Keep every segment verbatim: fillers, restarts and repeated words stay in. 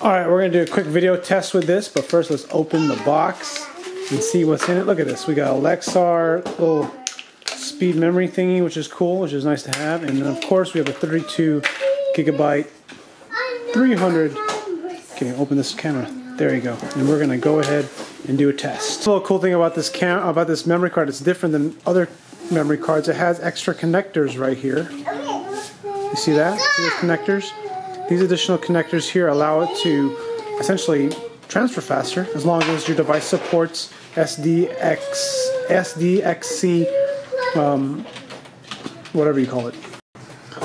Alright, we're going to do a quick video test with this, but first let's open the box and see what's in it. Look at this. We got a Lexar little speed memory thingy, which is cool, which is nice to have. And then of course we have a thirty-two gigabyte, three hundred. Okay, open this camera. There you go. And we're going to go ahead and do a test. A little cool thing about this cam about this memory card, it's different than other memory cards. It has extra connectors right here. You see that? See those connectors? These additional connectors here allow it to essentially transfer faster, as long as your device supports S D X C, um, whatever you call it.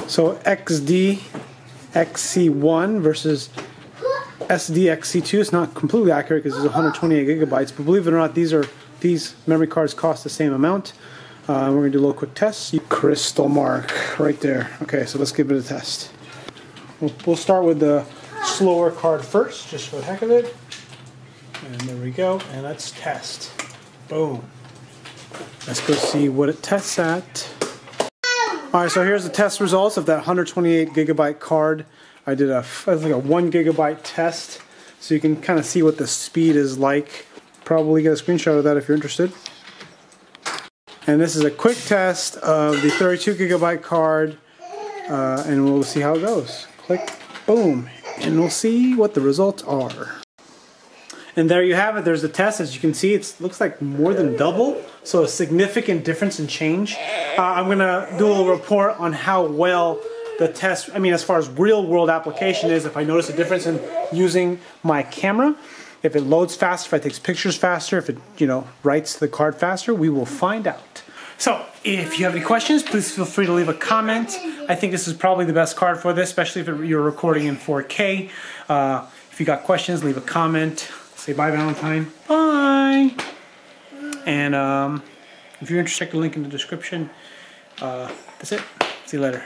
So X D X C one versus S D X C two. It's not completely accurate because it's one hundred twenty-eight gigabytes, but believe it or not, these are these memory cards cost the same amount. Uh, we're gonna do a little quick test. CrystalMark, right there. Okay, so let's give it a test. We'll start with the slower card first, just for the heck of it. And there we go, and let's test. Boom. Let's go see what it tests at. Alright, so here's the test results of that one hundred twenty-eight gigabyte card. I did a, I think a one gigabyte test, so you can kind of see what the speed is like. Probably get a screenshot of that if you're interested. And this is a quick test of the thirty-two gigabyte card, uh, and we'll see how it goes. Click, boom, and we'll see what the results are. And there you have it. There's the test. As you can see, it looks like more than double, so a significant difference in change. Uh, I'm going to do a little report on how well the test, I mean as far as real world application is, if I notice a difference in using my camera, if it loads faster, if it takes pictures faster, if it, you know, writes the card faster, we will find out. So, if you have any questions, please feel free to leave a comment. I think this is probably the best card for this, especially if you're recording in four K. Uh, if you got questions, leave a comment. Say bye, Valentine. Bye! And um, if you're interested, check the link in the description. Uh, that's it. See you later.